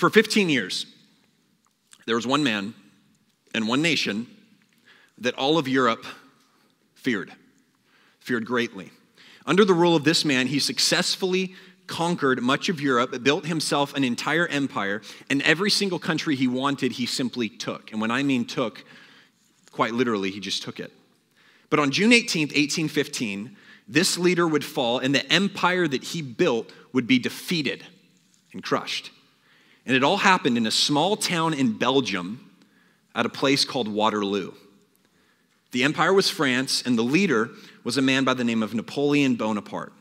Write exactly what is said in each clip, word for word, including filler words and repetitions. For fifteen years, there was one man and one nation that all of Europe feared, feared greatly. Under the rule of this man, he successfully conquered much of Europe, built himself an entire empire, and every single country he wanted, he simply took. And when I mean took, quite literally, he just took it. But on June eighteenth, eighteen fifteen, this leader would fall, and the empire that he built would be defeated and crushed. And it all happened in a small town in Belgium at a place called Waterloo. The empire was France, and the leader was a man by the name of Napoleon Bonaparte.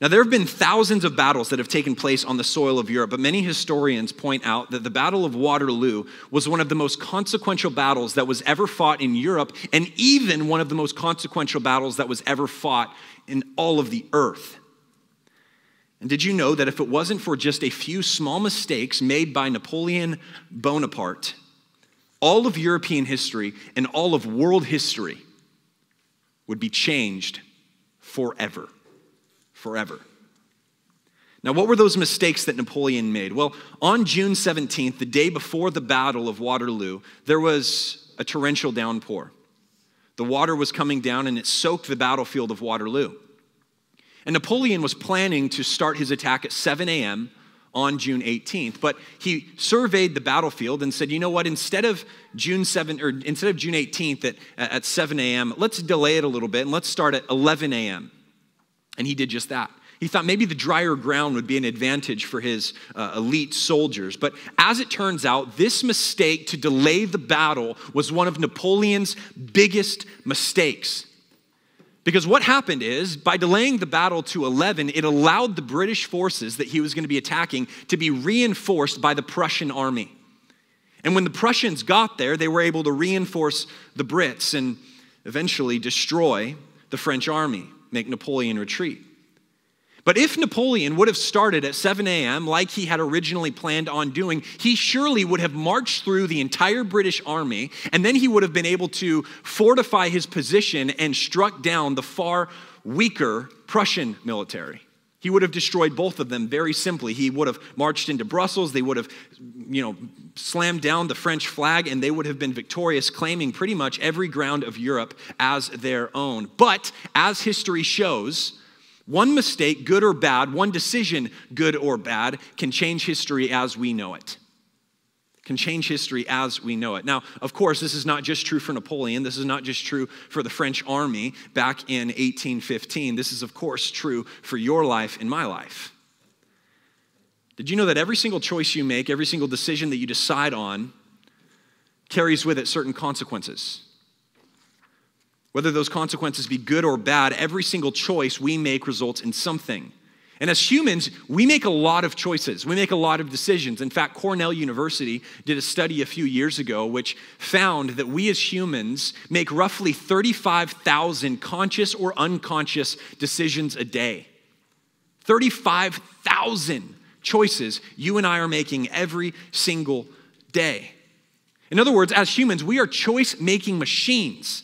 Now, there have been thousands of battles that have taken place on the soil of Europe, but many historians point out that the Battle of Waterloo was one of the most consequential battles that was ever fought in Europe, and even one of the most consequential battles that was ever fought in all of the earth. And did you know that if it wasn't for just a few small mistakes made by Napoleon Bonaparte, all of European history and all of world history would be changed forever? Forever. Now, what were those mistakes that Napoleon made? Well, on June seventeenth, the day before the Battle of Waterloo, there was a torrential downpour. The water was coming down and it soaked the battlefield of Waterloo. And Napoleon was planning to start his attack at seven a m on June eighteenth, but he surveyed the battlefield and said, you know what, instead of June seventh, or instead of June eighteenth at, at seven a m, let's delay it a little bit and let's start at eleven a m And he did just that. He thought maybe the drier ground would be an advantage for his uh, elite soldiers. But as it turns out, this mistake to delay the battle was one of Napoleon's biggest mistakes. Because what happened is, by delaying the battle to eleven, it allowed the British forces that he was going to be attacking to be reinforced by the Prussian army. And when the Prussians got there, they were able to reinforce the Brits and eventually destroy the French army, make Napoleon retreat. But if Napoleon would have started at seven a m like he had originally planned on doing, he surely would have marched through the entire British army, and then he would have been able to fortify his position and struck down the far weaker Prussian military. He would have destroyed both of them very simply. He would have marched into Brussels, they would have, you know, slammed down the French flag, and they would have been victorious, claiming pretty much every ground of Europe as their own. But as history shows, one mistake, good or bad, one decision, good or bad, can change history as we know it. Can change history as we know it. Now, of course, this is not just true for Napoleon. This is not just true for the French army back in eighteen fifteen. This is, of course, true for your life and my life. Did you know that every single choice you make, every single decision that you decide on, carries with it certain consequences? Whether those consequences be good or bad, every single choice we make results in something. And as humans, we make a lot of choices. We make a lot of decisions. In fact, Cornell University did a study a few years ago which found that we as humans make roughly thirty-five thousand conscious or unconscious decisions a day. thirty-five thousand choices you and I are making every single day. In other words, as humans, we are choice-making machines.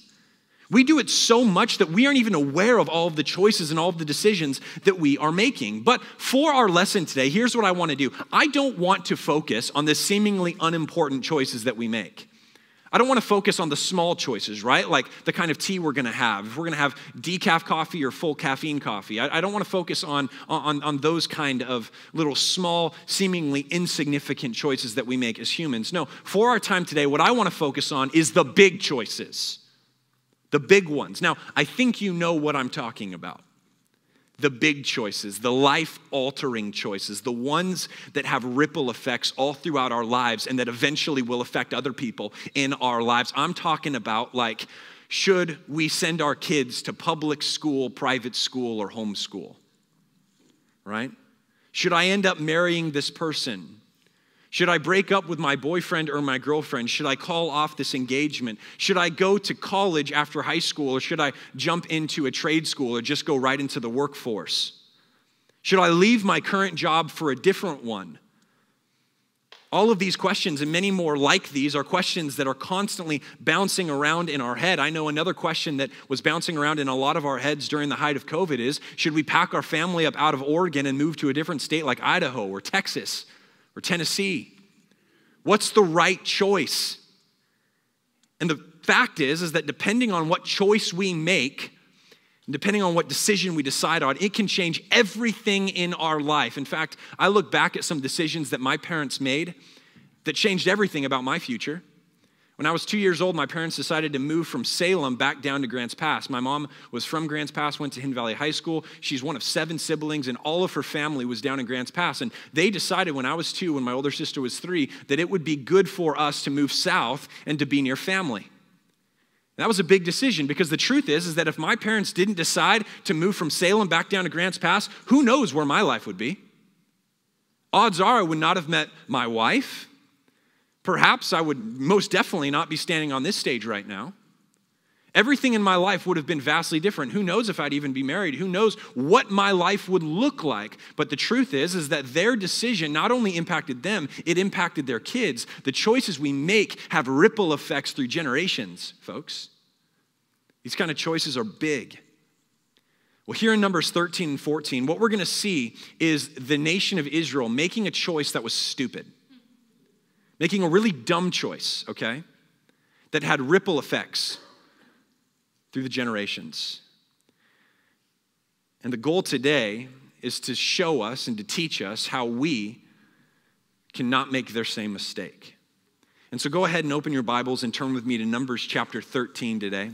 We do it so much that we aren't even aware of all of the choices and all of the decisions that we are making. But for our lesson today, here's what I want to do. I don't want to focus on the seemingly unimportant choices that we make. I don't want to focus on the small choices, right? Like the kind of tea we're going to have. If we're going to have decaf coffee or full caffeine coffee. I, I don't want to focus on, on, on those kind of little small, seemingly insignificant choices that we make as humans. No, for our time today, what I want to focus on is the big choices. The big ones. Now, I think you know what I'm talking about. The big choices, the life-altering choices, the ones that have ripple effects all throughout our lives and that eventually will affect other people in our lives. I'm talking about, like, should we send our kids to public school, private school, or homeschool? Right? Should I end up marrying this person? Should I break up with my boyfriend or my girlfriend? Should I call off this engagement? Should I go to college after high school, or should I jump into a trade school or just go right into the workforce? Should I leave my current job for a different one? All of these questions and many more like these are questions that are constantly bouncing around in our head. I know another question that was bouncing around in a lot of our heads during the height of COVID is, should we pack our family up out of Oregon and move to a different state like Idaho or Texas? or Tennessee? What's the right choice? And the fact is, is that depending on what choice we make, and depending on what decision we decide on, it can change everything in our life. In fact, I look back at some decisions that my parents made that changed everything about my future. When I was two years old, my parents decided to move from Salem back down to Grants Pass. My mom was from Grants Pass, went to Hidden Valley High School. She's one of seven siblings, and all of her family was down in Grants Pass. And they decided when I was two, when my older sister was three, that it would be good for us to move south and to be near family. And that was a big decision, because the truth is, is that if my parents didn't decide to move from Salem back down to Grants Pass, who knows where my life would be? Odds are I would not have met my wife. Perhaps I would most definitely not be standing on this stage right now. Everything in my life would have been vastly different. Who knows if I'd even be married? Who knows what my life would look like? But the truth is, is that their decision not only impacted them, it impacted their kids. The choices we make have ripple effects through generations, folks. These kind of choices are big. Well, here in Numbers thirteen and fourteen, what we're going to see is the nation of Israel making a choice that was stupid. Making a really dumb choice, okay, that had ripple effects through the generations. And the goal today is to show us and to teach us how we cannot make their same mistake. And so go ahead and open your Bibles and turn with me to Numbers chapter thirteen today.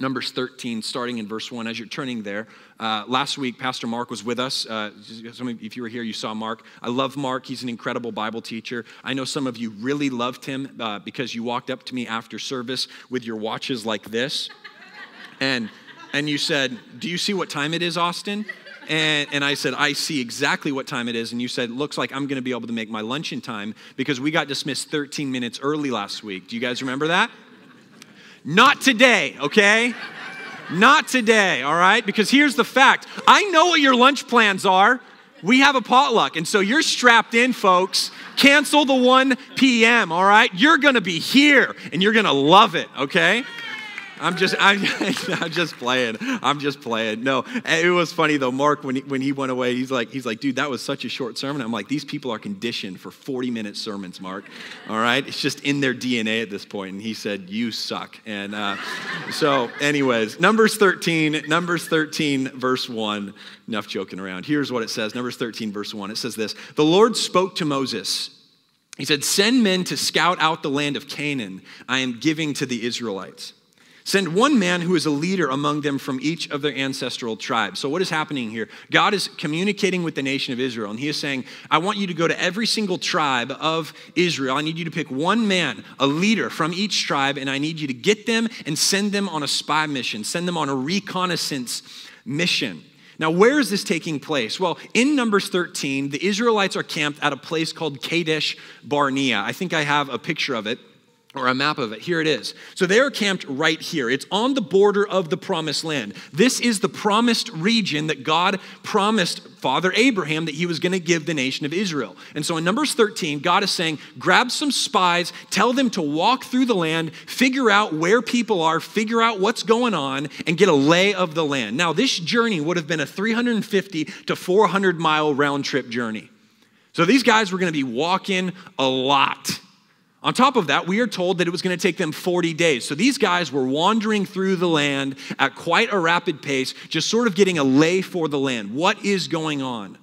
Numbers thirteen, starting in verse one. As you're turning there, uh, last week, Pastor Mark was with us. Uh, some of you, if you were here, you saw Mark. I love Mark. He's an incredible Bible teacher. I know some of you really loved him uh, because you walked up to me after service with your watches like this. And, and you said, "Do you see what time it is, Austin?" And, and I said, "I see exactly what time it is." And you said, "Looks like I'm going to be able to make my lunch in time," because we got dismissed thirteen minutes early last week. Do you guys remember that? Not today, okay? Not today, all right? Because here's the fact. I know what your lunch plans are. We have a potluck, and so you're strapped in, folks. Cancel the one p m, all right? You're going to be here, and you're going to love it, okay? I'm just, I'm, I'm just playing. I'm just playing. No, it was funny, though. Mark, when he, when he went away, he's like, he's like, "Dude, that was such a short sermon." I'm like, these people are conditioned for forty-minute sermons, Mark. All right? It's just in their D N A at this point. And he said, "You suck." And uh, so anyways, Numbers thirteen, Numbers thirteen, verse one. Enough joking around. Here's what it says. Numbers thirteen, verse one. It says this. The Lord spoke to Moses. He said, "Send men to scout out the land of Canaan I am giving to the Israelites. Send one man who is a leader among them from each of their ancestral tribes." So what is happening here? God is communicating with the nation of Israel, and he is saying, I want you to go to every single tribe of Israel. I need you to pick one man, a leader from each tribe, and I need you to get them and send them on a spy mission, send them on a reconnaissance mission. Now, where is this taking place? Well, in Numbers thirteen, the Israelites are camped at a place called Kadesh Barnea. I think I have a picture of it, or a map of it. Here it is. So they are camped right here. It's on the border of the promised land. This is the promised region that God promised Father Abraham that he was going to give the nation of Israel. And so in Numbers thirteen, God is saying, grab some spies, tell them to walk through the land, figure out where people are, figure out what's going on, and get a lay of the land. Now, this journey would have been a three hundred fifty to four hundred mile round trip journey. So these guys were going to be walking a lot. On top of that, we are told that it was going to take them forty days. So these guys were wandering through the land at quite a rapid pace, just sort of getting a lay for the land. What is going on?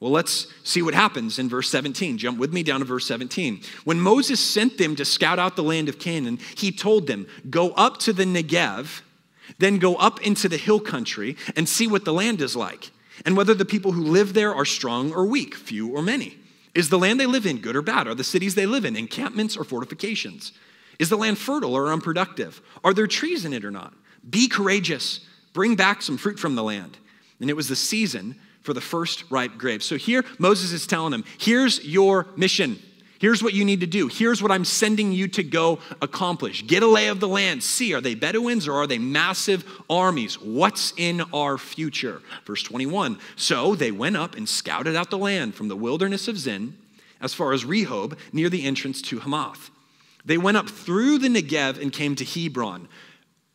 Well, let's see what happens in verse seventeen. Jump with me down to verse seventeen. When Moses sent them to scout out the land of Canaan, he told them, "Go up to the Negev, then go up into the hill country and see what the land is like, and whether the people who live there are strong or weak, few or many. Is the land they live in good or bad? Are the cities they live in encampments or fortifications? Is the land fertile or unproductive? Are there trees in it or not? Be courageous. Bring back some fruit from the land." And it was the season for the first ripe grapes. So here Moses is telling them, here's your mission. Here's what you need to do. Here's what I'm sending you to go accomplish. Get a lay of the land. See, are they Bedouins or are they massive armies? What's in our future? Verse twenty-one, so they went up and scouted out the land from the wilderness of Zin as far as Rehob near the entrance to Hamath. They went up through the Negev and came to Hebron.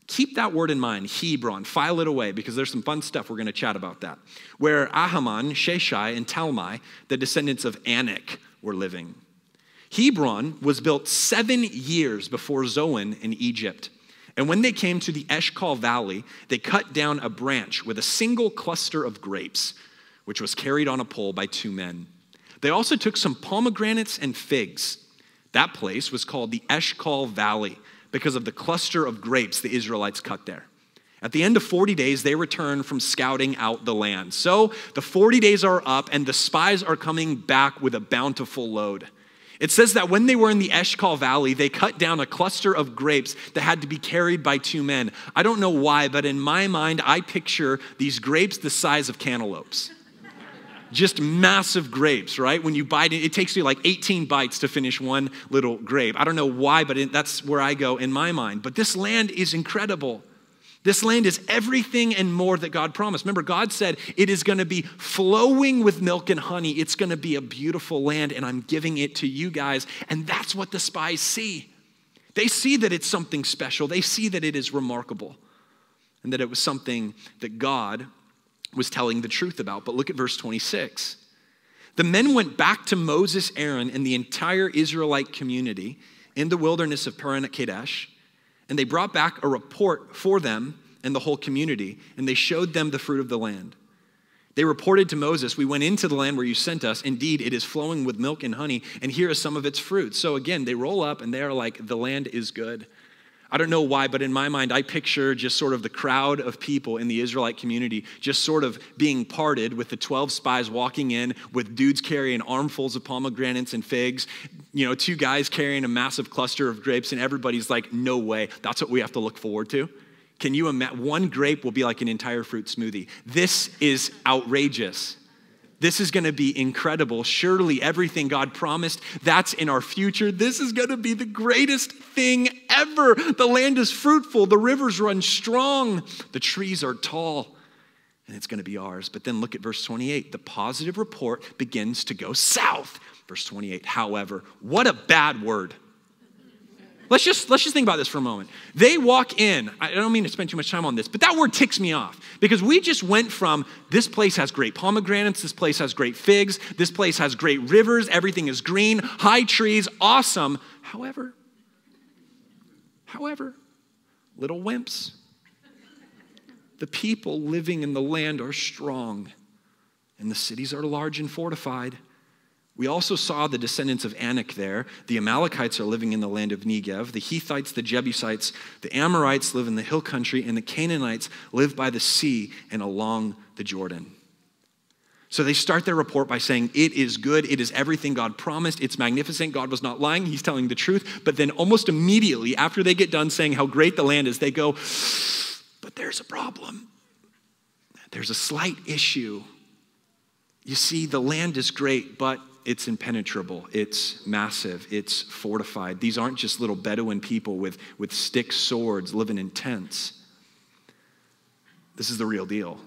Keep that word in mind, Hebron. File it away, because there's some fun stuff we're going to chat about that. Where Ahaman, Sheshai, and Talmai, the descendants of Anak, were living. Hebron was built seven years before Zoan in Egypt. And when they came to the Eshkol Valley, they cut down a branch with a single cluster of grapes, which was carried on a pole by two men. They also took some pomegranates and figs. That place was called the Eshkol Valley because of the cluster of grapes the Israelites cut there. At the end of forty days, they return from scouting out the land. So the forty days are up, and the spies are coming back with a bountiful load. It says that when they were in the Eshkol Valley, they cut down a cluster of grapes that had to be carried by two men. I don't know why, but in my mind, I picture these grapes the size of cantaloupes. Just massive grapes, right? When you bite it, it takes you like eighteen bites to finish one little grape. I don't know why, but it, that's where I go in my mind. But this land is incredible. This land is everything and more that God promised. Remember, God said it is going to be flowing with milk and honey. It's going to be a beautiful land, and I'm giving it to you guys. And that's what the spies see. They see that it's something special. They see that it is remarkable and that it was something that God was telling the truth about. But look at verse twenty-six. The men went back to Moses, Aaron, and the entire Israelite community in the wilderness of Paran at Kadesh. And they brought back a report for them and the whole community, and they showed them the fruit of the land. They reported to Moses, "We went into the land where you sent us. Indeed, it is flowing with milk and honey, and here is some of its fruit." So again, they roll up, and they are like, the land is good. I don't know why, but in my mind, I picture just sort of the crowd of people in the Israelite community just sort of being parted with the twelve spies walking in with dudes carrying armfuls of pomegranates and figs, you know, two guys carrying a massive cluster of grapes, and everybody's like, no way, that's what we have to look forward to. Can you imagine? One grape will be like an entire fruit smoothie. This is outrageous. This is going to be incredible. Surely everything God promised, that's in our future. This is going to be the greatest thing ever. The land is fruitful. The rivers run strong. The trees are tall. And it's going to be ours. But then look at verse twenty-eight. The positive report begins to go south. Verse twenty-eight, however, what a bad word. Let's just, let's just think about this for a moment. They walk in. I don't mean to spend too much time on this, but that word ticks me off because we just went from this place has great pomegranates, this place has great figs, this place has great rivers, everything is green, high trees, awesome. However, however, little wimps, the people living in the land are strong and the cities are large and fortified. We also saw the descendants of Anak there. The Amalekites are living in the land of Negev. The Hittites, the Jebusites, the Amorites live in the hill country, and the Canaanites live by the sea and along the Jordan. So they start their report by saying, it is good, it is everything God promised, it's magnificent, God was not lying, he's telling the truth. But then almost immediately after they get done saying how great the land is, they go, but there's a problem. There's a slight issue. You see, the land is great, but it's impenetrable, it's massive, it's fortified. These aren't just little Bedouin people with, with stick swords living in tents. This is the real deal.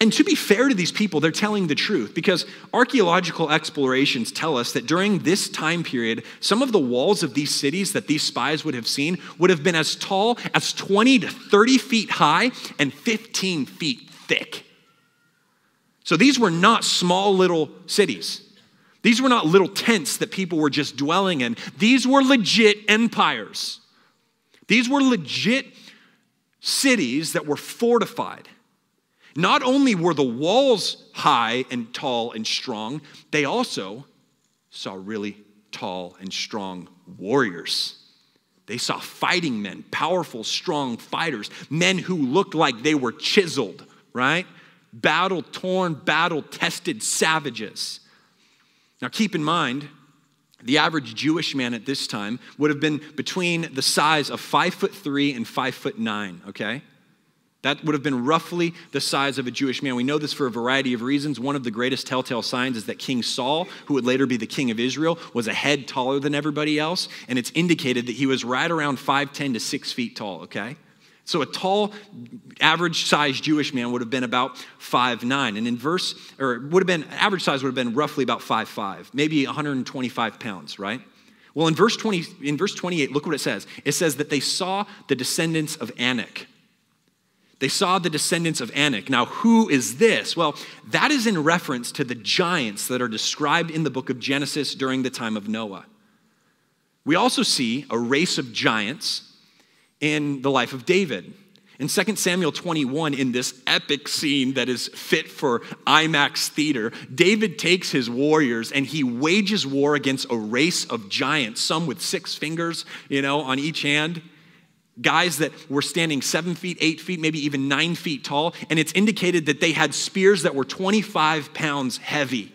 And to be fair to these people, they're telling the truth because archaeological explorations tell us that during this time period, some of the walls of these cities that these spies would have seen would have been as tall as twenty to thirty feet high and fifteen feet thick. So these were not small little cities. These were not little tents that people were just dwelling in. These were legit empires. These were legit cities that were fortified. Not only were the walls high and tall and strong, they also saw really tall and strong warriors. They saw fighting men, powerful, strong fighters, men who looked like they were chiseled, right? Battle-torn, battle-tested savages. Now keep in mind, the average Jewish man at this time would have been between the size of five foot three and five foot nine, okay? That would have been roughly the size of a Jewish man. We know this for a variety of reasons. One of the greatest telltale signs is that King Saul, who would later be the king of Israel, was a head taller than everybody else, and it's indicated that he was right around five ten to six feet tall, okay? So a tall, average-sized Jewish man would have been about five nine, and in verse, or would have been, average size would have been roughly about five five, maybe one hundred twenty-five pounds, right? Well, in verse twenty, in verse twenty-eight, look what it says. It says that they saw the descendants of Anak. They saw the descendants of Anak. Now, who is this? Well, that is in reference to the giants that are described in the book of Genesis during the time of Noah. We also see a race of giants in the life of David. In Second Samuel twenty-one, in this epic scene that is fit for IMAX theater, David takes his warriors and he wages war against a race of giants, some with six fingers, you know, on each hand. Guys that were standing seven feet, eight feet, maybe even nine feet tall. And it's indicated that they had spears that were twenty-five pounds heavy.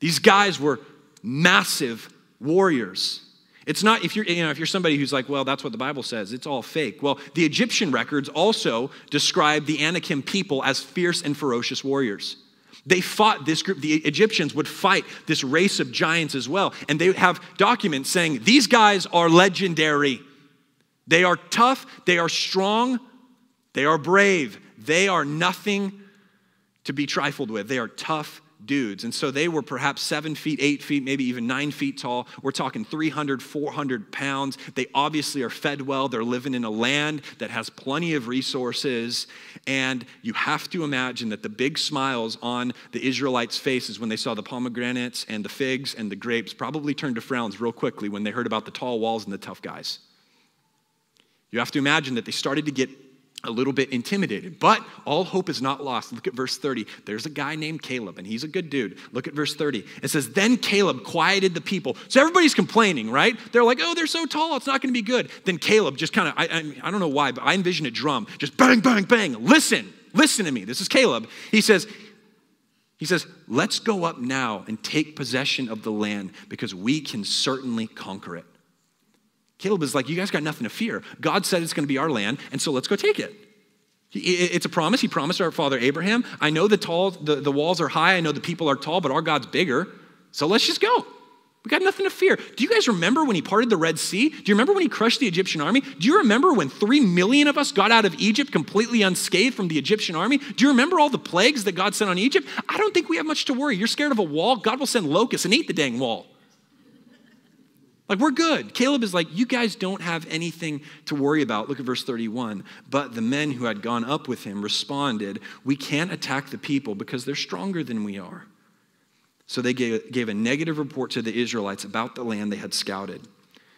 These guys were massive warriors. It's not, if you're, you know, if you're somebody who's like, well, that's what the Bible says, it's all fake. Well, the Egyptian records also describe the Anakim people as fierce and ferocious warriors. They fought this group. The Egyptians would fight this race of giants as well. And they have documents saying, these guys are legendary. They are tough, they are strong, they are brave. They are nothing to be trifled with. They are tough dudes. And so they were perhaps seven feet, eight feet, maybe even nine feet tall. We're talking three hundred, four hundred pounds. They obviously are fed well. They're living in a land that has plenty of resources. And you have to imagine that the big smiles on the Israelites' faces when they saw the pomegranates and the figs and the grapes probably turned to frowns real quickly when they heard about the tall walls and the tough guys. You have to imagine that they started to get a little bit intimidated, but all hope is not lost. Look at verse thirty. There's a guy named Caleb, and he's a good dude. Look at verse thirty. It says, then Caleb quieted the people. So everybody's complaining, right? They're like, oh, they're so tall, it's not going to be good. Then Caleb just kind of, I, I, I don't know why, but I envision a drum, just bang, bang, bang. Listen, listen to me. This is Caleb. He says, he says, let's go up now and take possession of the land because we can certainly conquer it. Caleb is like, you guys got nothing to fear. God said it's going to be our land, and so let's go take it. It's a promise. He promised our father Abraham. I know the, tall, the, the walls are high. I know the people are tall, but our God's bigger. So let's just go. We got nothing to fear. Do you guys remember when he parted the Red Sea? Do you remember when he crushed the Egyptian army? Do you remember when three million of us got out of Egypt completely unscathed from the Egyptian army? Do you remember all the plagues that God sent on Egypt? I don't think we have much to worry. You're scared of a wall? God will send locusts and eat the dang wall. Like, we're good. Caleb is like, you guys don't have anything to worry about. Look at verse thirty-one. But the men who had gone up with him responded, we can't attack the people because they're stronger than we are. So they gave, gave a negative report to the Israelites about the land they had scouted,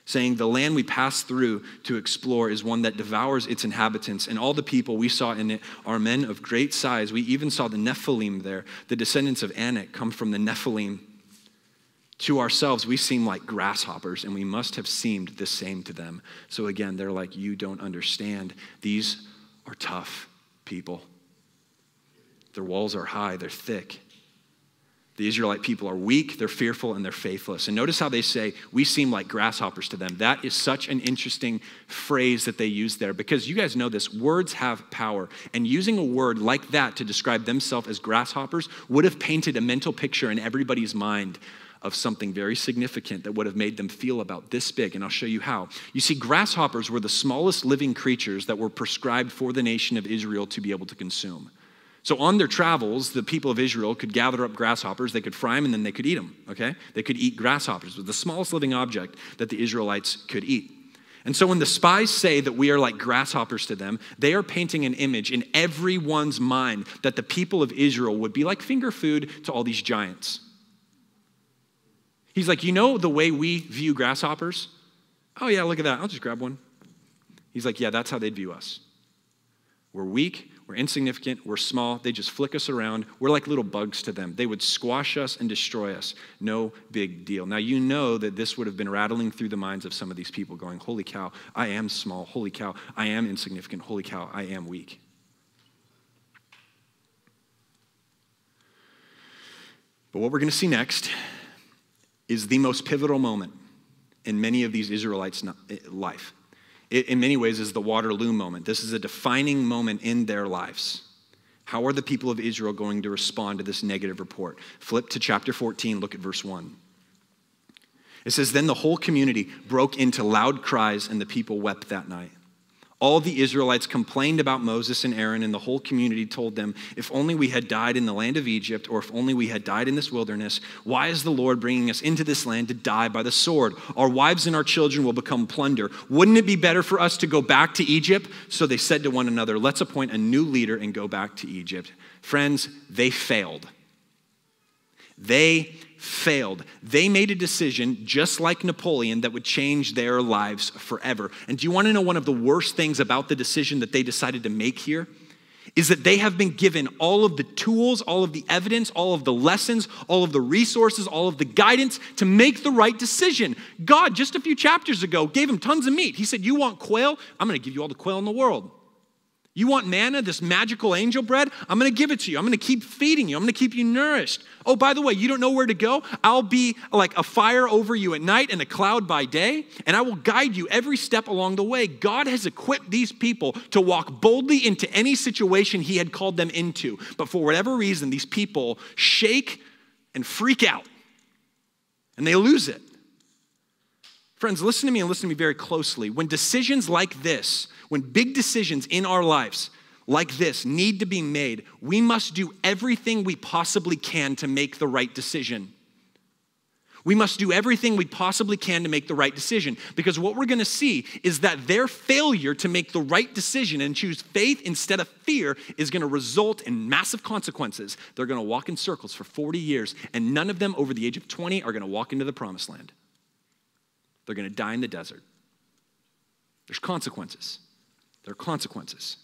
saying, the land we passed through to explore is one that devours its inhabitants, and all the people we saw in it are men of great size. We even saw the Nephilim there. The descendants of Anak come from the Nephilim. To ourselves, we seem like grasshoppers, and we must have seemed the same to them. So again, they're like, you don't understand. These are tough people. Their walls are high. They're thick. The Israelite people are weak. They're fearful, and they're faithless. And notice how they say, we seem like grasshoppers to them. That is such an interesting phrase that they use there, because you guys know this. Words have power. And using a word like that to describe themselves as grasshoppers would have painted a mental picture in everybody's mind of something very significant that would have made them feel about this big, and I'll show you how. You see, grasshoppers were the smallest living creatures that were prescribed for the nation of Israel to be able to consume. So on their travels, the people of Israel could gather up grasshoppers, they could fry them, and then they could eat them, okay? They could eat grasshoppers. It was the smallest living object that the Israelites could eat. And so when the spies say that we are like grasshoppers to them, they are painting an image in everyone's mind that the people of Israel would be like finger food to all these giants. He's like, you know the way we view grasshoppers? Oh, yeah, look at that. I'll just grab one. He's like, yeah, that's how they'd view us. We're weak. We're insignificant. We're small. They just flick us around. We're like little bugs to them. They would squash us and destroy us. No big deal. Now, you know that this would have been rattling through the minds of some of these people going, holy cow, I am small. Holy cow, I am insignificant. Holy cow, I am weak. But what we're going to see next is the most pivotal moment in many of these Israelites' life. It, in many ways, is the Waterloo moment. This is a defining moment in their lives. How are the people of Israel going to respond to this negative report? Flip to chapter fourteen, look at verse one. It says, then the whole community broke into loud cries, and the people wept that night. All the Israelites complained about Moses and Aaron, and the whole community told them, if only we had died in the land of Egypt, or if only we had died in this wilderness. Why is the Lord bringing us into this land to die by the sword? Our wives and our children will become plunder. Wouldn't it be better for us to go back to Egypt? So they said to one another, let's appoint a new leader and go back to Egypt. Friends, they failed. They failed. They made a decision just like Napoleon that would change their lives forever. And do you want to know one of the worst things about the decision that they decided to make here? Is that they have been given all of the tools, all of the evidence, all of the lessons, all of the resources, all of the guidance to make the right decision. God, just a few chapters ago, gave them tons of meat. He said, you want quail? I'm going to give you all the quail in the world. You want manna, this magical angel bread? I'm going to give it to you. I'm going to keep feeding you. I'm going to keep you nourished. Oh, by the way, you don't know where to go? I'll be like a fire over you at night and a cloud by day, and I will guide you every step along the way. God has equipped these people to walk boldly into any situation he had called them into. But for whatever reason, these people shake and freak out, and they lose it. Friends, listen to me and listen to me very closely. When decisions like this, when big decisions in our lives like this need to be made, we must do everything we possibly can to make the right decision. We must do everything we possibly can to make the right decision, because what we're going to see is that their failure to make the right decision and choose faith instead of fear is going to result in massive consequences. They're going to walk in circles for forty years, and none of them over the age of twenty are going to walk into the promised land. They're going to die in the desert. There's consequences. There are consequences.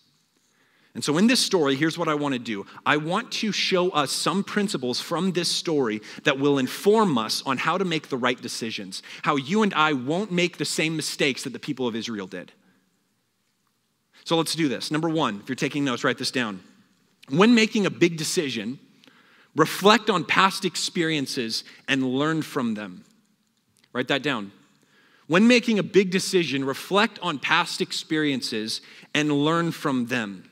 And so in this story, here's what I want to do. I want to show us some principles from this story that will inform us on how to make the right decisions, how you and I won't make the same mistakes that the people of Israel did. So let's do this. Number one, if you're taking notes, write this down. When making a big decision, reflect on past experiences and learn from them. Write that down. When making a big decision, reflect on past experiences and learn from them.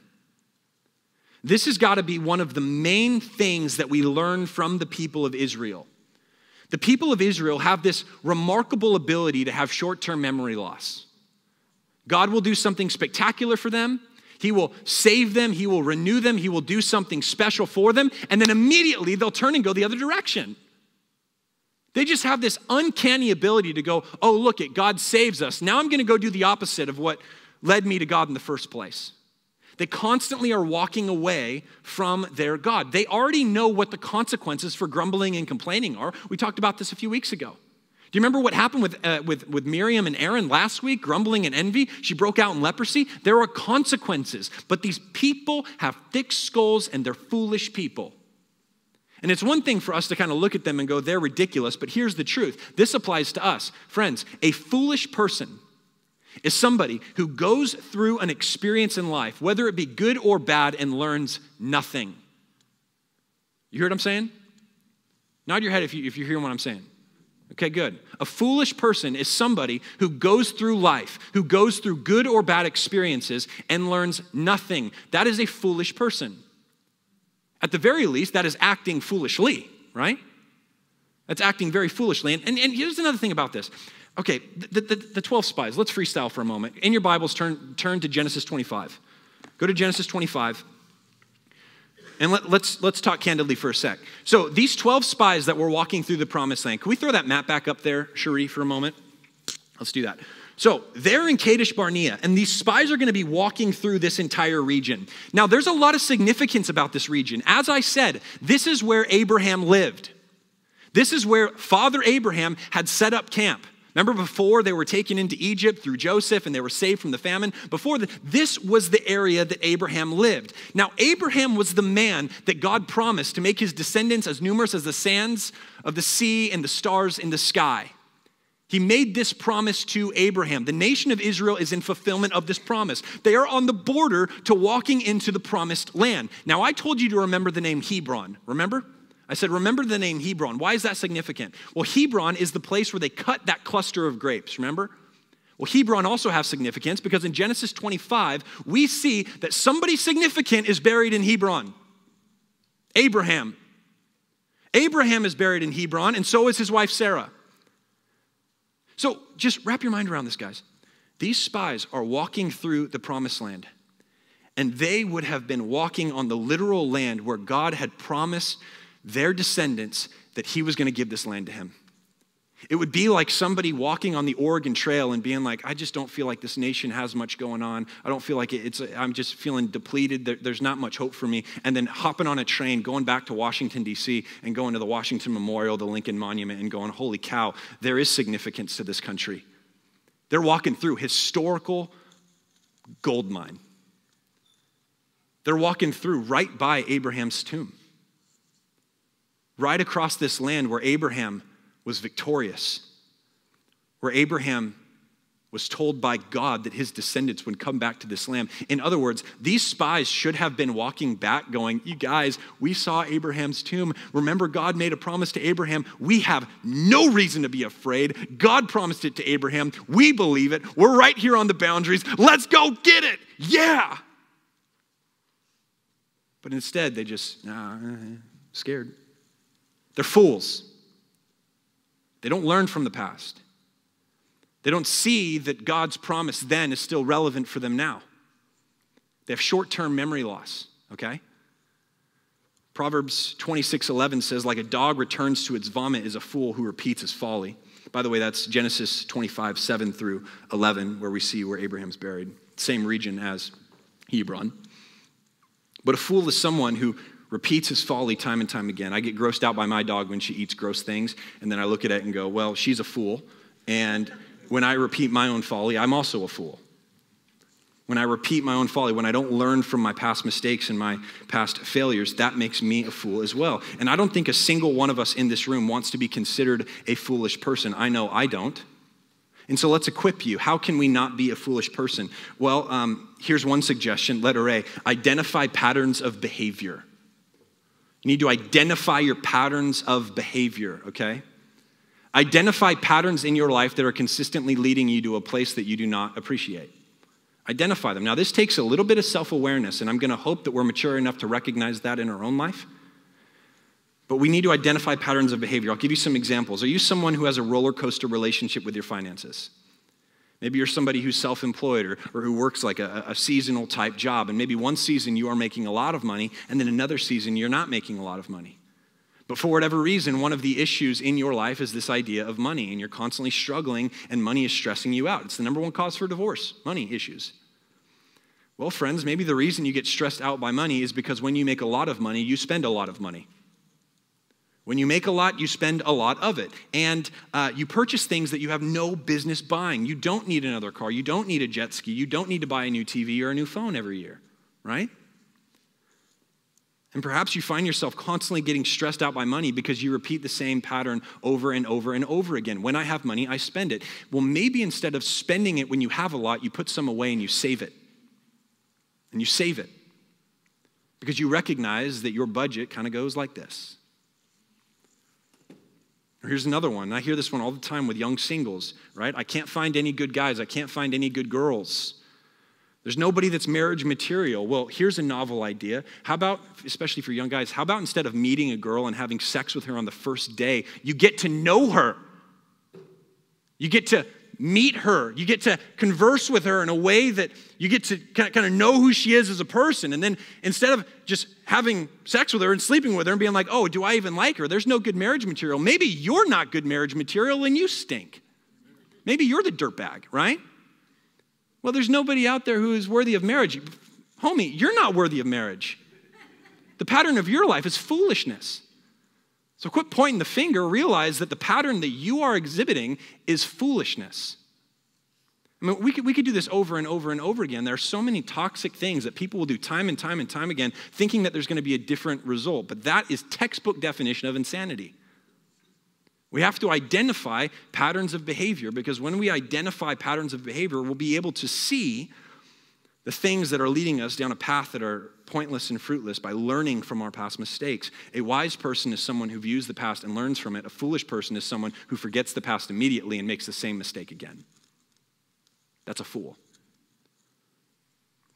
This has got to be one of the main things that we learn from the people of Israel. The people of Israel have this remarkable ability to have short-term memory loss. God will do something spectacular for them. He will save them. He will renew them. He will do something special for them. And then immediately they'll turn and go the other direction. They just have this uncanny ability to go, oh, look it, God saves us. Now I'm going to go do the opposite of what led me to God in the first place. They constantly are walking away from their God. They already know what the consequences for grumbling and complaining are. We talked about this a few weeks ago. Do you remember what happened with, uh, with, with Miriam and Aaron last week, grumbling and envy? She broke out in leprosy. There are consequences, but these people have thick skulls and they're foolish people. And it's one thing for us to kind of look at them and go, they're ridiculous, but here's the truth. This applies to us. Friends, a foolish person is somebody who goes through an experience in life, whether it be good or bad, and learns nothing. You hear what I'm saying? Nod your head if you, if you hear what I'm saying. Okay, good. A foolish person is somebody who goes through life, who goes through good or bad experiences and learns nothing. That is a foolish person. At the very least, that is acting foolishly, right? That's acting very foolishly. And, and, and here's another thing about this. Okay, the, the, the twelve spies, let's freestyle for a moment. In your Bibles, turn, turn to Genesis twenty-five. Go to Genesis twenty-five, and let, let's, let's talk candidly for a sec. So these twelve spies that were walking through the promised land, can we throw that map back up there, Cherie, for a moment? Let's do that. So they're in Kadesh Barnea, and these spies are going to be walking through this entire region. Now, there's a lot of significance about this region. As I said, this is where Abraham lived. This is where Father Abraham had set up camp. Remember before they were taken into Egypt through Joseph and they were saved from the famine? Before, the, this was the area that Abraham lived. Now, Abraham was the man that God promised to make his descendants as numerous as the sands of the sea and the stars in the sky. He made this promise to Abraham. The nation of Israel is in fulfillment of this promise. They are on the border to walking into the promised land. Now, I told you to remember the name Hebron. Remember? I said, remember the name Hebron. Why is that significant? Well, Hebron is the place where they cut that cluster of grapes. Remember? Well, Hebron also has significance because in Genesis twenty-five, we see that somebody significant is buried in Hebron. Abraham. Abraham is buried in Hebron, and so is his wife Sarah. So just wrap your mind around this, guys. These spies are walking through the promised land, and they would have been walking on the literal land where God had promised their descendants that he was going to give this land to him. It would be like somebody walking on the Oregon Trail and being like, I just don't feel like this nation has much going on. I don't feel like it, it's, I'm just feeling depleted. There, there's not much hope for me. And then hopping on a train, going back to Washington, D C and going to the Washington Memorial, the Lincoln Monument, and going, holy cow, there is significance to this country. They're walking through historical gold mine. They're walking through right by Abraham's tomb. Right across this land where Abraham was victorious, where Abraham was told by God that his descendants would come back to this land. In other words, these spies should have been walking back going, you guys, we saw Abraham's tomb. Remember, God made a promise to Abraham. We have no reason to be afraid. God promised it to Abraham. We believe it. We're right here on the boundaries. Let's go get it. Yeah. But instead, they just, nah, scared. They're fools. They don't learn from the past. They don't see that God's promise then is still relevant for them now. They have short-term memory loss, okay? Proverbs twenty-six eleven says, like a dog returns to its vomit is a fool who repeats his folly. By the way, that's Genesis twenty-five, seven through eleven, where we see where Abraham's buried. Same region as Hebron. But a fool is someone who repeats his folly time and time again. I get grossed out by my dog when she eats gross things, and then I look at it and go, well, she's a fool. And when I repeat my own folly, I'm also a fool. When I repeat my own folly, when I don't learn from my past mistakes and my past failures, that makes me a fool as well. And I don't think a single one of us in this room wants to be considered a foolish person. I know I don't. And so let's equip you. How can we not be a foolish person? Well, um, here's one suggestion, letter A, identify patterns of behavior. You need to identify your patterns of behavior, okay? Identify patterns in your life that are consistently leading you to a place that you do not appreciate. Identify them. Now, this takes a little bit of self-awareness, and I'm going to hope that we're mature enough to recognize that in our own life. But we need to identify patterns of behavior. I'll give you some examples. Are you someone who has a roller coaster relationship with your finances? Maybe you're somebody who's self-employed or, or who works like a, a seasonal type job. And maybe one season you are making a lot of money and then another season you're not making a lot of money. But for whatever reason, one of the issues in your life is this idea of money, and you're constantly struggling and money is stressing you out. It's the number one cause for divorce, money issues. Well, friends, maybe the reason you get stressed out by money is because when you make a lot of money, you spend a lot of money. When you make a lot, you spend a lot of it. And uh, you purchase things that you have no business buying. You don't need another car. You don't need a jet ski. You don't need to buy a new T V or a new phone every year, right? And perhaps you find yourself constantly getting stressed out by money because you repeat the same pattern over and over and over again. When I have money, I spend it. Well, maybe instead of spending it when you have a lot, you put some away and you save it. And you save it. Because you recognize that your budget kind of goes like this. Here's another one. I hear this one all the time with young singles, right? I can't find any good guys. I can't find any good girls. There's nobody that's marriage material. Well, here's a novel idea. How about, especially for young guys, how about instead of meeting a girl and having sex with her on the first day, you get to know her. You get to meet her. You get to converse with her in a way that you get to kind of know who she is as a person. And then instead of just having sex with her and sleeping with her and being like, oh, do I even like her? There's no good marriage material. Maybe you're not good marriage material and you stink. Maybe you're the dirtbag, right? Well, there's nobody out there who is worthy of marriage. Homie, you're not worthy of marriage. The pattern of your life is foolishness. So quit pointing the finger. Realize that the pattern that you are exhibiting is foolishness. I mean, we could, we could do this over and over and over again. There are so many toxic things that people will do time and time and time again, thinking that there's going to be a different result. But that is textbook definition of insanity. We have to identify patterns of behavior, because when we identify patterns of behavior, we'll be able to see the things that are leading us down a path that are pointless and fruitless by learning from our past mistakes. A wise person is someone who views the past and learns from it. A foolish person is someone who forgets the past immediately and makes the same mistake again. That's a fool.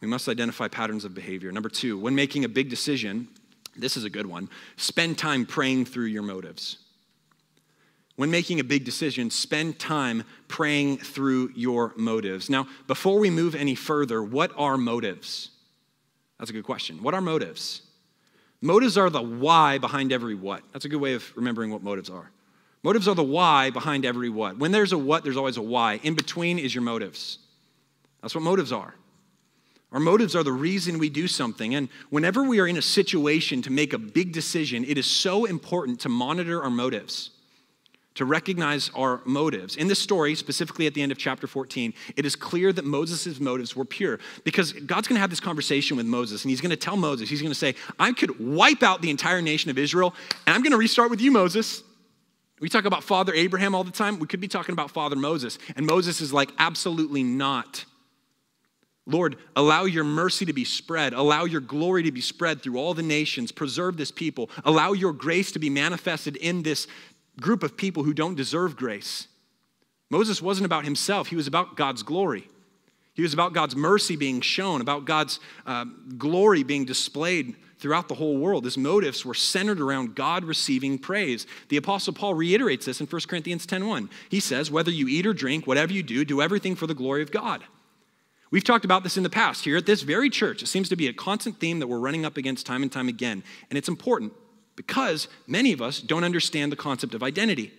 We must identify patterns of behavior. Number two, when making a big decision, this is a good one, spend time praying through your motives. When making a big decision, spend time praying through your motives. Now, before we move any further, what are motives? That's a good question. What are motives? Motives are the why behind every what. That's a good way of remembering what motives are. Motives are the why behind every what. When there's a what, there's always a why. In between is your motives. That's what motives are. Our motives are the reason we do something. And whenever we are in a situation to make a big decision, it is so important to monitor our motives, to recognize our motives. In this story, specifically at the end of chapter fourteen, it is clear that Moses' motives were pure, because God's going to have this conversation with Moses, and he's going to tell Moses, he's going to say, I could wipe out the entire nation of Israel, and I'm going to restart with you, Moses. We talk about Father Abraham all the time. We could be talking about Father Moses. And Moses is like, absolutely not. Lord, allow your mercy to be spread. Allow your glory to be spread through all the nations. Preserve this people. Allow your grace to be manifested in this group of people who don't deserve grace. Moses wasn't about himself. He was about God's glory. He was about God's mercy being shown, about God's uh, glory being displayed throughout the whole world. His motives were centered around God receiving praise. The Apostle Paul reiterates this in First Corinthians ten one. He says, whether you eat or drink, whatever you do, do everything for the glory of God. We've talked about this in the past here at this very church. It seems to be a constant theme that we're running up against time and time again. And it's important, because many of us don't understand the concept of identity.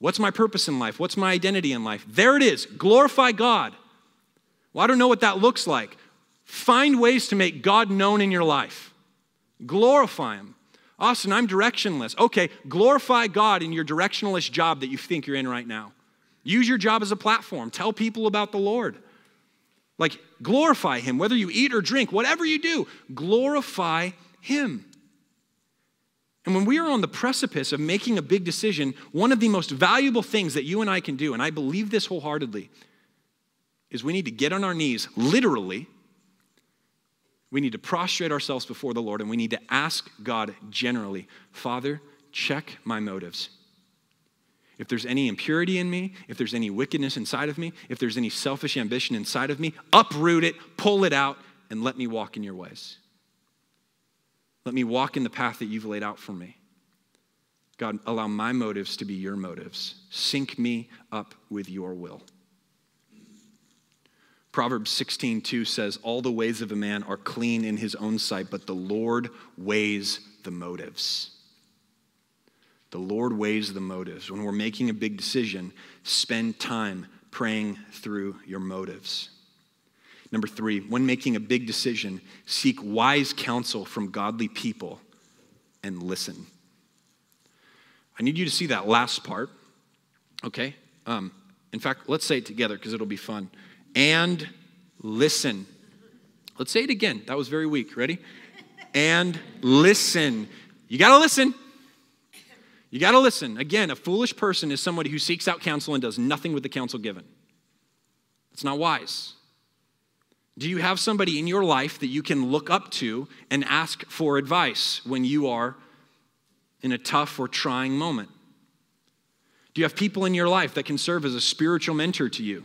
What's my purpose in life? What's my identity in life? There it is. Glorify God. Well, I don't know what that looks like. Find ways to make God known in your life. Glorify him. Austin, I'm directionless. Okay, glorify God in your directionless job that you think you're in right now. Use your job as a platform. Tell people about the Lord. Like, glorify him. Whether you eat or drink, whatever you do, glorify him. And when we are on the precipice of making a big decision, one of the most valuable things that you and I can do, and I believe this wholeheartedly, is we need to get on our knees, literally. We need to prostrate ourselves before the Lord, and we need to ask God generally, Father, check my motives. If there's any impurity in me, if there's any wickedness inside of me, if there's any selfish ambition inside of me, uproot it, pull it out, and let me walk in your ways. Let me walk in the path that you've laid out for me. God, allow my motives to be your motives. Sync me up with your will. Proverbs sixteen two says, all the ways of a man are clean in his own sight, but the Lord weighs the motives. The Lord weighs the motives. When we're making a big decision, spend time praying through your motives. Number three, when making a big decision, seek wise counsel from godly people and listen. I need you to see that last part, okay? Um, in fact, let's say it together because it'll be fun. And listen. Let's say it again. That was very weak. Ready? And listen. You got to listen. You got to listen. Again, a foolish person is somebody who seeks out counsel and does nothing with the counsel given. It's not wise. Do you have somebody in your life that you can look up to and ask for advice when you are in a tough or trying moment? Do you have people in your life that can serve as a spiritual mentor to you?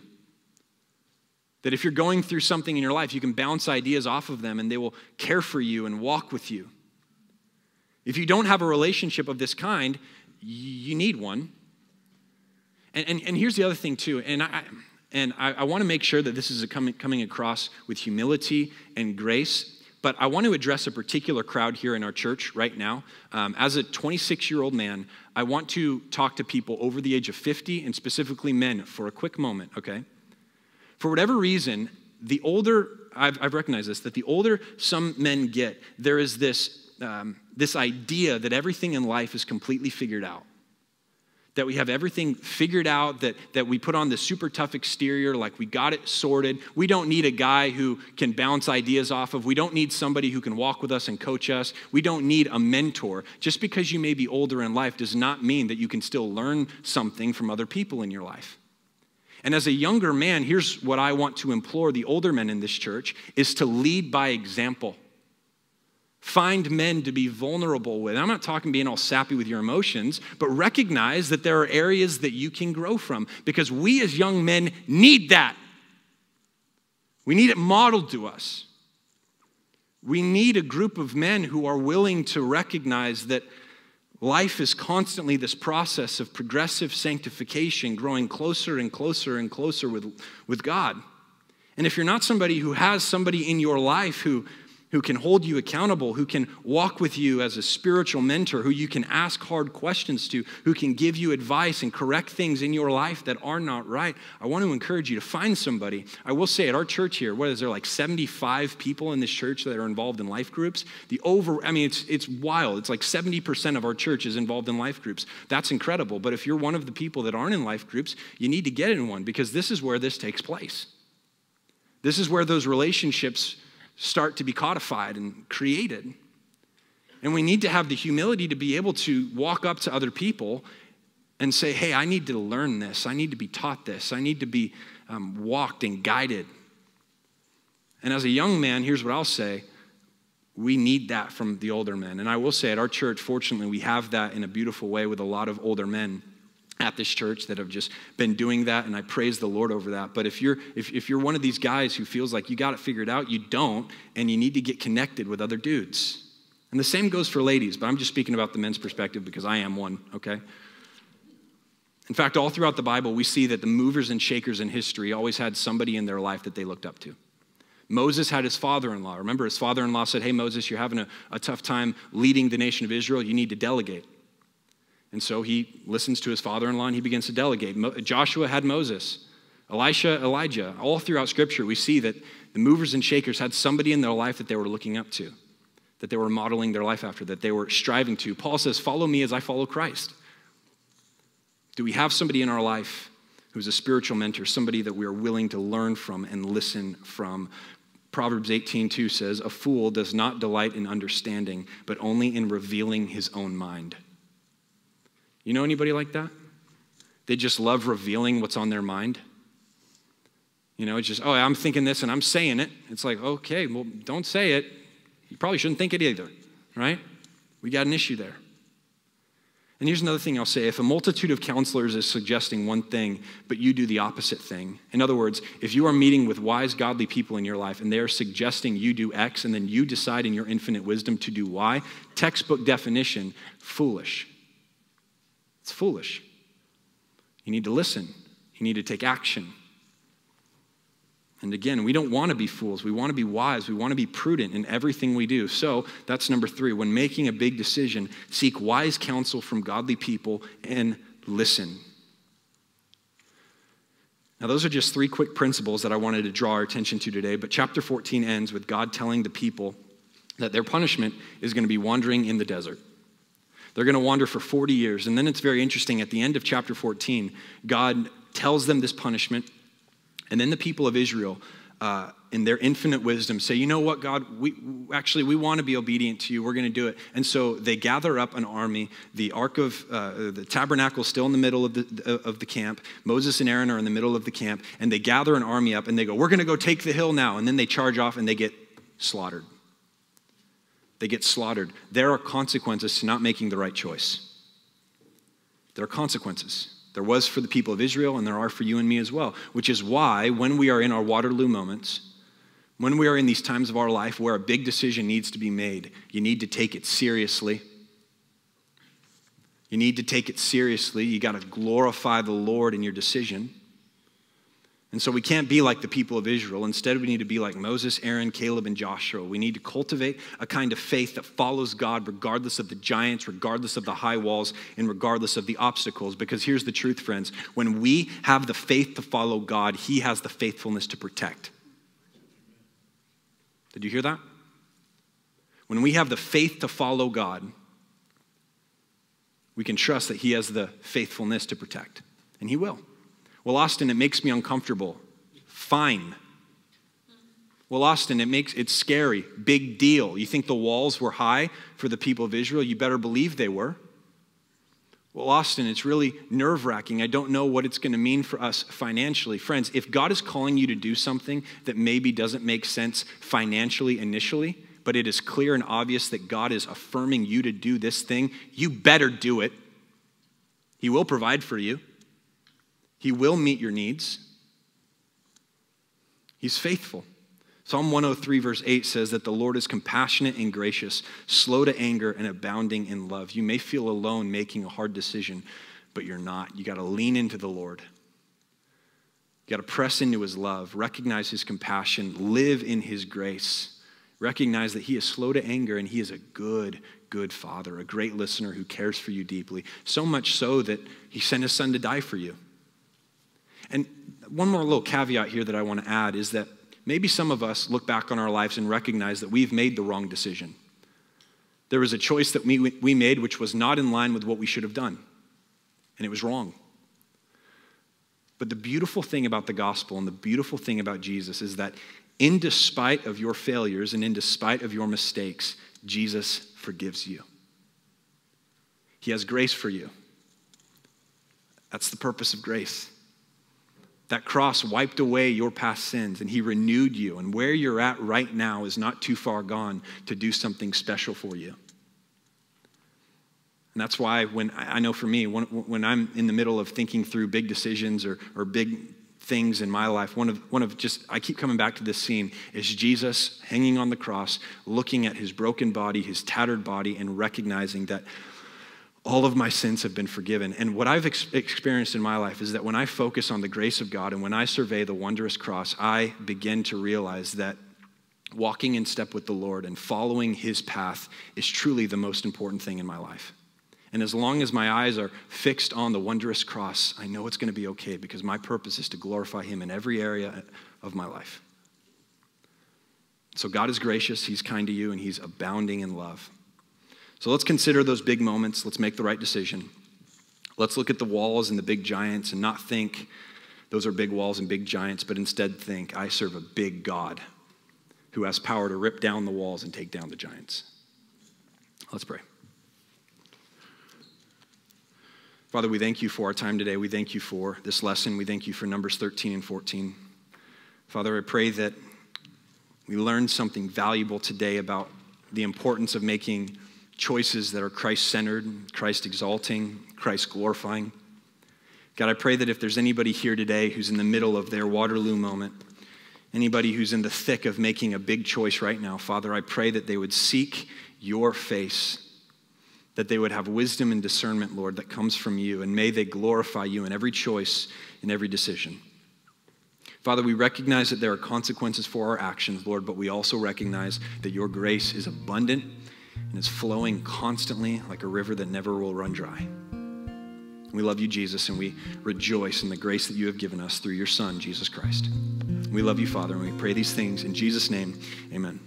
That if you're going through something in your life, you can bounce ideas off of them and they will care for you and walk with you. If you don't have a relationship of this kind, you need one. And, and, and here's the other thing too, and I... And I, I want to make sure that this is a coming, coming across with humility and grace, but I want to address a particular crowd here in our church right now. Um, as a twenty-six-year-old man, I want to talk to people over the age of fifty, and specifically men, for a quick moment, okay? For whatever reason, the older, I've, I've recognized this, that the older some men get, there is this, um, this idea that everything in life is completely figured out. That we have everything figured out, that, that we put on this super tough exterior, like we got it sorted. We don't need a guy who can bounce ideas off of. We don't need somebody who can walk with us and coach us. We don't need a mentor. Just because you may be older in life does not mean that you can still learn something from other people in your life. And as a younger man, here's what I want to implore the older men in this church, is to lead by example. Find men to be vulnerable with. I'm not talking being all sappy with your emotions, but recognize that there are areas that you can grow from, because we as young men need that. We need it modeled to us. We need a group of men who are willing to recognize that Life is constantly this process of progressive sanctification, growing closer and closer and closer with, with God. And if you're not somebody who has somebody in your life who, who can hold you accountable, who can walk with you as a spiritual mentor, who you can ask hard questions to, who can give you advice and correct things in your life that are not right, I want to encourage you to find somebody. I will say at our church here, what is there, like seventy-five people in this church that are involved in life groups? The over, I mean, it's, it's wild. It's like seventy percent of our church is involved in life groups. That's incredible. But if you're one of the people that aren't in life groups, you need to get in one, because this is where this takes place. This is where those relationships start to be codified and created. And we need to have the humility to be able to walk up to other people and say, hey, I need to learn this. I need to be taught this. I need to be um, walked and guided. And as a young man, here's what I'll say. We need that from the older men. And I will say at our church, fortunately, we have that in a beautiful way with a lot of older men at this church that have just been doing that, and I praise the Lord over that. But if you're if, if you're one of these guys who feels like you got it figured out, you don't, and you need to get connected with other dudes. And the same goes for ladies, but I'm just speaking about the men's perspective because I am one, okay? In fact, all throughout the Bible, we see that the movers and shakers in history always had somebody in their life that they looked up to. Moses had his father-in-law. Remember, his father-in-law said, hey, Moses, you're having a, a tough time leading the nation of Israel. You need to delegate. And so he listens to his father-in-law and he begins to delegate. Mo- Joshua had Moses, Elisha, Elijah. All throughout Scripture, we see that the movers and shakers had somebody in their life that they were looking up to, that they were modeling their life after, that they were striving to. Paul says, follow me as I follow Christ. Do we have somebody in our life who's a spiritual mentor, somebody that we are willing to learn from and listen from? Proverbs eighteen two says, a fool does not delight in understanding, but only in revealing his own mind. You know anybody like that? They just love revealing what's on their mind. You know, it's just, oh, I'm thinking this and I'm saying it. It's like, okay, well, don't say it. You probably shouldn't think it either, right? We got an issue there. And here's another thing I'll say. If a multitude of counselors is suggesting one thing, but you do the opposite thing. In other words, if you are meeting with wise, godly people in your life and they're suggesting you do X and then you decide in your infinite wisdom to do Y, textbook definition, foolish. It's foolish. You need to listen. You need to take action. And again, we don't want to be fools. We want to be wise. We want to be prudent in everything we do. So that's number three. When making a big decision, seek wise counsel from godly people and listen. Now, those are just three quick principles that I wanted to draw our attention to today. But chapter fourteen ends with God telling the people that their punishment is going to be wandering in the desert. They're going to wander for forty years. And then it's very interesting. At the end of chapter fourteen, God tells them this punishment. And then the people of Israel, uh, in their infinite wisdom, say, you know what, God, we actually, we want to be obedient to you. We're going to do it. And so they gather up an army. The ark of uh, the tabernacle is still in the middle of the, of the camp. Moses and Aaron are in the middle of the camp. And they gather an army up and they go, we're going to go take the hill now. And then they charge off and they get slaughtered. They get slaughtered. There are consequences to not making the right choice. There are consequences. There was for the people of Israel, and there are for you and me as well, which is why when we are in our Waterloo moments, when we are in these times of our life where a big decision needs to be made, you need to take it seriously. You need to take it seriously. You got to glorify the Lord in your decision. And so we can't be like the people of Israel. Instead, we need to be like Moses, Aaron, Caleb, and Joshua. We need to cultivate a kind of faith that follows God regardless of the giants, regardless of the high walls, and regardless of the obstacles. Because here's the truth, friends. When we have the faith to follow God, he has the faithfulness to protect. Did you hear that? When we have the faith to follow God, we can trust that he has the faithfulness to protect. And he will. Well, Austin, it makes me uncomfortable. Fine. Well, Austin, it makes it's scary. Big deal. You think the walls were high for the people of Israel? You better believe they were. Well, Austin, it's really nerve-wracking. I don't know what it's going to mean for us financially. Friends, if God is calling you to do something that maybe doesn't make sense financially initially, but it is clear and obvious that God is affirming you to do this thing, you better do it. He will provide for you. He will meet your needs. He's faithful. Psalm one oh three verse eight says that the Lord is compassionate and gracious, slow to anger and abounding in love. You may feel alone making a hard decision, but you're not. You got to lean into the Lord. You got to press into his love, recognize his compassion, live in his grace. Recognize that he is slow to anger and he is a good, good father, a great listener who cares for you deeply, so much so that he sent his son to die for you. And one more little caveat here that I want to add is that maybe some of us look back on our lives and recognize that we've made the wrong decision. There was a choice that we, we made which was not in line with what we should have done, and it was wrong. But the beautiful thing about the gospel and the beautiful thing about Jesus is that in despite of your failures and in despite of your mistakes, Jesus forgives you. He has grace for you. That's the purpose of grace. That cross wiped away your past sins and he renewed you. And where you're at right now is not too far gone to do something special for you. And that's why when, I know for me, when, when I'm in the middle of thinking through big decisions or, or big things in my life, one of, one of just, I keep coming back to this scene, is Jesus hanging on the cross, looking at his broken body, his tattered body, and recognizing that all of my sins have been forgiven. And what I've ex- experienced in my life is that when I focus on the grace of God and when I survey the wondrous cross, I begin to realize that walking in step with the Lord and following his path is truly the most important thing in my life. And as long as my eyes are fixed on the wondrous cross, I know it's going to be okay because my purpose is to glorify him in every area of my life. So God is gracious, he's kind to you, and he's abounding in love. So let's consider those big moments. Let's make the right decision. Let's look at the walls and the big giants and not think those are big walls and big giants, but instead think, I serve a big God who has power to rip down the walls and take down the giants. Let's pray. Father, we thank you for our time today. We thank you for this lesson. We thank you for Numbers thirteen and fourteen. Father, I pray that we learn something valuable today about the importance of making choices that are Christ-centered, Christ-exalting, Christ-glorifying. God, I pray that if there's anybody here today who's in the middle of their Waterloo moment, anybody who's in the thick of making a big choice right now, Father, I pray that they would seek your face, that they would have wisdom and discernment, Lord, that comes from you, and may they glorify you in every choice, in every decision. Father, we recognize that there are consequences for our actions, Lord, but we also recognize that your grace is abundant and is flowing constantly like a river that never will run dry. We love you, Jesus, and we rejoice in the grace that you have given us through your Son, Jesus Christ. We love you, Father, and we pray these things in Jesus' name, amen.